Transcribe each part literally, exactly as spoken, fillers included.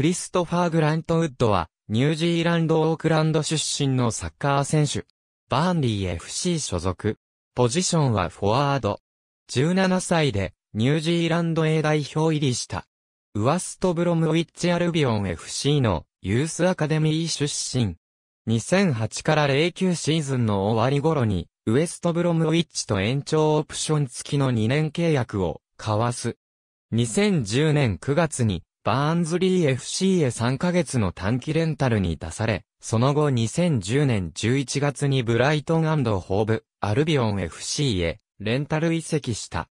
クリストファー・グラントウッドは、ニュージーランド・オークランド出身のサッカー選手。バーンリー エフシー 所属。ポジションはフォワード。じゅうななさいで、ニュージーランド エー 代表入りした。ウエストブロムウィッチ・アルビオン エフシー のユースアカデミー出身。にせんはちからゼロきゅうシーズンの終わり頃に、ウエストブロムウィッチと延長オプション付きのにねん契約を交わす。にせんじゅうねんくがつに、バーンズリー エフシー へさんかげつの短期レンタルに出され、その後にせんじゅうねんじゅういちがつにブライトン&ホーブ、アルビオン エフシー へレンタル移籍した。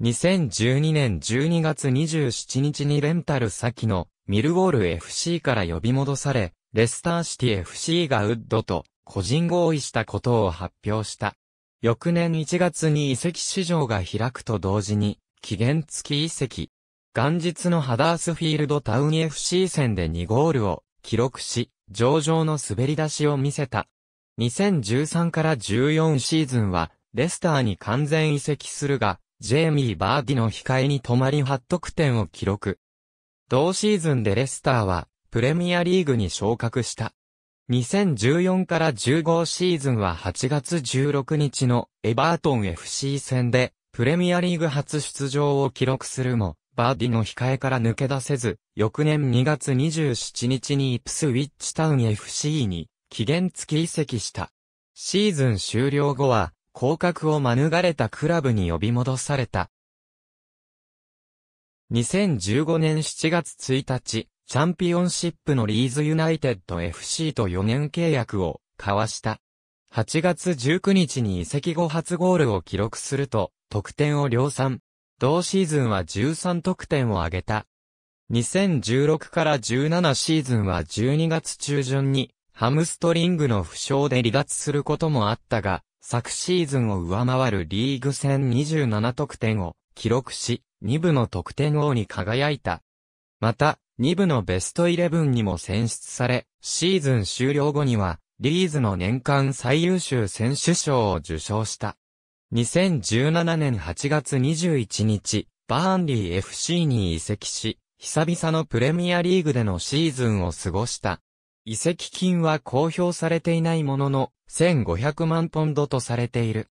にせんじゅうにねんじゅうにがつにじゅうしちにちにレンタル先のミルウォール エフシー から呼び戻され、レスターシティ エフシー がウッドと個人合意したことを発表した。翌年いちがつに移籍市場が開くと同時に、期限付き移籍。元日のハダースフィールドタウン エフシー 戦でにゴールを記録し、上々の滑り出しを見せた。にせんじゅうさんからじゅうよんシーズンは、レスターに完全移籍するが、ジェイミー・バーディの控えに止まりはち得点を記録。同シーズンでレスターは、プレミアリーグに昇格した。にせんじゅうよんからじゅうごシーズンははちがつじゅうろくにちのエバートン エフシー 戦で、プレミアリーグ初出場を記録するも、バーディの控えから抜け出せず、翌年にがつにじゅうしちにちにイプスウィッチタウン エフシー に期限付き移籍した。シーズン終了後は、降格を免れたクラブに呼び戻された。にせんじゅうごねんしちがつついたち、チャンピオンシップのリーズユナイテッド エフシー とよねん契約を交わした。はちがつじゅうくにちに移籍後初ゴールを記録すると、得点を量産。同シーズンはじゅうさん得点を挙げた。にせんじゅうろくからじゅうななシーズンはじゅうにがつ中旬にハムストリングの負傷で離脱することもあったが、昨シーズンを上回るリーグ戦にじゅうなな得点を記録し、に部の得点王に輝いた。また、に部のベストじゅういちにも選出され、シーズン終了後には、リーズの年間最優秀選手賞を受賞した。にせんじゅうななねんはちがつにじゅういちにち、バーンリー エフシー に移籍し、久々のプレミアリーグでのシーズンを過ごした。移籍金は公表されていないものの、せんごひゃくまんポンドとされている。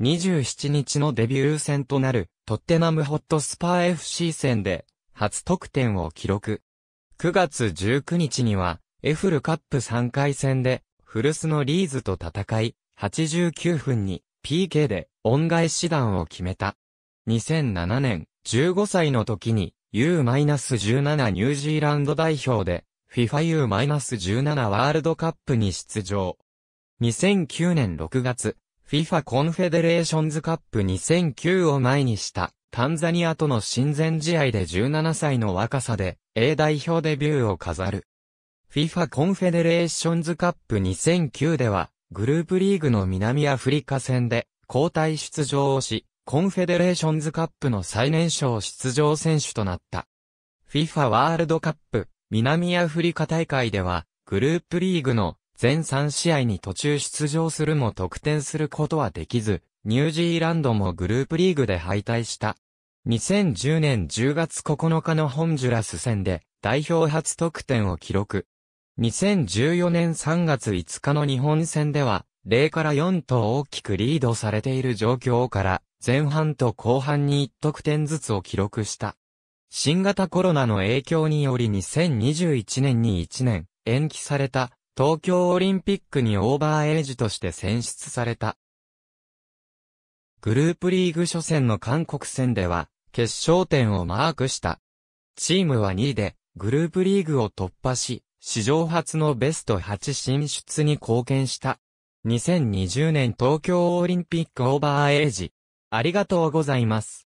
にじゅうしちにちのデビュー戦となる、トッテナムホットスパー エフシー 戦で、初得点を記録。くがつじゅうくにちには、エフルカップさんかい戦で、古巣のリーズと戦い、はちじゅうきゅうふんに、ピーケー で恩返し弾を決めた。にせんななねん、じゅうごさいの時に ユーじゅうなな ニュージーランド代表で フィファ ユーじゅうなな ワールドカップに出場。にせんきゅうねんろくがつ、フィファ コンフェデレーションズカップにせんきゅうを前にしたタンザニアとの親善試合でじゅうななさいの若さで エー 代表デビューを飾る。フィファ コンフェデレーションズカップにせんきゅうでは、グループリーグの南アフリカ戦で交代出場をし、コンフェデレーションズカップの最年少出場選手となった。フィファ ワールドカップ南アフリカ大会では、グループリーグの全さんしあいに途中出場するも得点することはできず、ニュージーランドもグループリーグで敗退した。にせんじゅうねんじゅうがつここのかのホンジュラス戦で代表初得点を記録。にせんじゅうよねんさんがついつかの日本戦では、ゼロからよんと大きくリードされている状況から、前半と後半にいち得点ずつを記録した。新型コロナの影響によりにせんにじゅういちねんにいちねん延期された東京オリンピックにオーバーエイジとして選出された。グループリーグ初戦の韓国戦では、決勝点をマークした。チームはにいで、グループリーグを突破し、史上初のベストはち進出に貢献した。にせんにじゅうねん東京オリンピックオーバーエイジ。ありがとうございます。